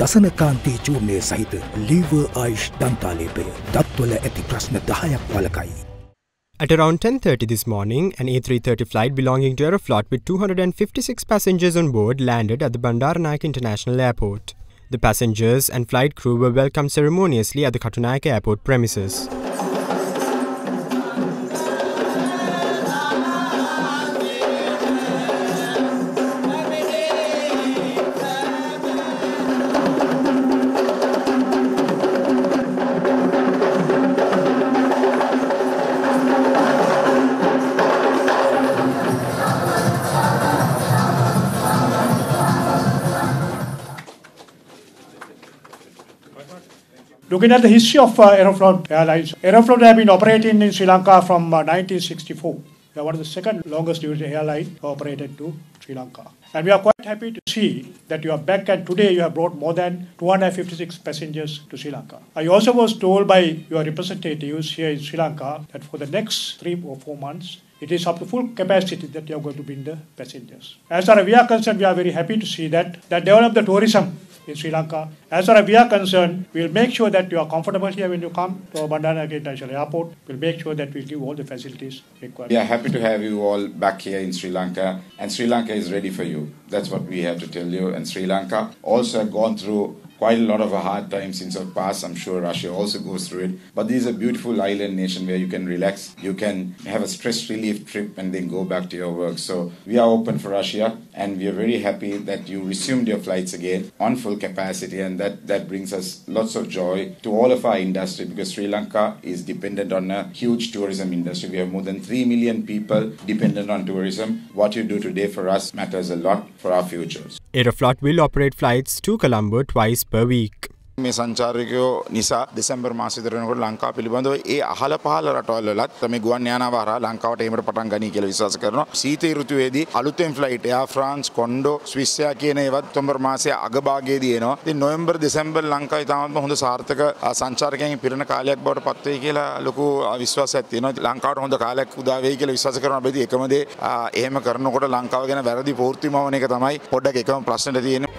දසන කාන්ති චූර්ණය සහිත ලිවර් ආයුෂ් දන්තාලේපය දත්වල ඇති ප්‍රශ්න 10ක් වළකයි. At around 10:30 this morning, an A330 flight belonging to Aeroflot with 256 passengers on board landed at the Bandaranaike International Airport. The passengers and flight crew were welcomed ceremoniously at the Katunayake Airport premises. Looking at the history of Aeroflot Airlines, Aeroflot has been operating in Sri Lanka from 1964. We are one of the second longest duration airline operated to Sri Lanka. And we are quite happy to see that you are back, and today you have brought more than 256 passengers to Sri Lanka. I also was told by your representatives here in Sri Lanka that for the next 3 or 4 months, it is up to full capacity that you are going to bring the passengers. As far as we are concerned, we are very happy to see that develop the tourism in Sri Lanka. As far as we are concerned, we will make sure that you are comfortable here when you come to Bandaranaike International Airport. We will make sure that we give all the facilities required. We are happy to have you all back here in Sri Lanka, and Sri Lanka is ready for you. That's what we have to tell you. And Sri Lanka also have gone through quite a lot of a hard time since our past. I'm sure Russia also goes through it. But this is a beautiful island nation where you can relax, you can have a stress relief trip and then go back to your work. So we are open for Russia, and we are very happy that you resumed your flights again on full capacity, and that brings us lots of joy to all of our industry, because Sri Lanka is dependent on a huge tourism industry. We have more than 3 million people dependent on tourism. What you do today for us matters a lot for our futures. Aeroflot will operate flights to Colombo twice per week. මේ සංචාරකයෝ නිසා දෙසැම්බර් මාසෙ ඉඳලා වෙනකොට ලංකාව පිළිබඳව ඒ අහල පහල රටවල් වලත් මේ ගුවන් යානාව හරහා ලංකාවට එීමට පටන් ගනී කියලා විශ්වාස කරනවා. සීතල ඍතුවේදී අලුතෙන් ෆ්ලයිට් එයා ෆ්‍රාන්ස්, කොන්ඩෝ, ස්විස් යා කියන ඒවත් ඔක්තෝබර් මාසයේ අග භාගයේදී එනවා. ඉතින් නොවැම්බර් දෙසැම්බර් ලංකාවේ තාමත් හොඳ සාර්ථක සංචාරකයන්ගේ පිරෙන කාලයක් බවට පත් වෙයි කියලා ලොකු විශ්වාසයක් තියෙනවා. ලංකාවට හොඳ කාලයක් උදා වෙයි කියලා විශ්වාස කරනවා. බෙදී එකම දේ එහෙම කරනකොට ලංකාව ගැන වැරදි පෝර්තිමවණ එක තමයි පොඩ්ඩක් එකම ප්‍රශ්නෙට තියෙන්නේ.